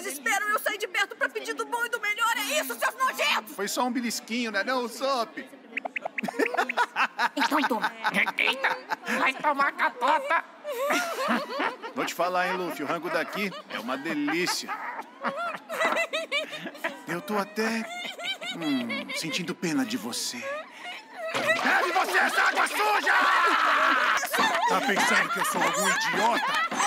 Vocês esperam eu sair de perto pra pedir do bom e do melhor, é isso, seus nojentos? Foi só um belisquinho, né não, Sop? Então toma. Eita, vai tomar catota. Vou te falar, hein, Luffy, o rango daqui é uma delícia. Eu tô até sentindo pena de você. É de você, essa água suja! Tá pensando que eu sou algum idiota?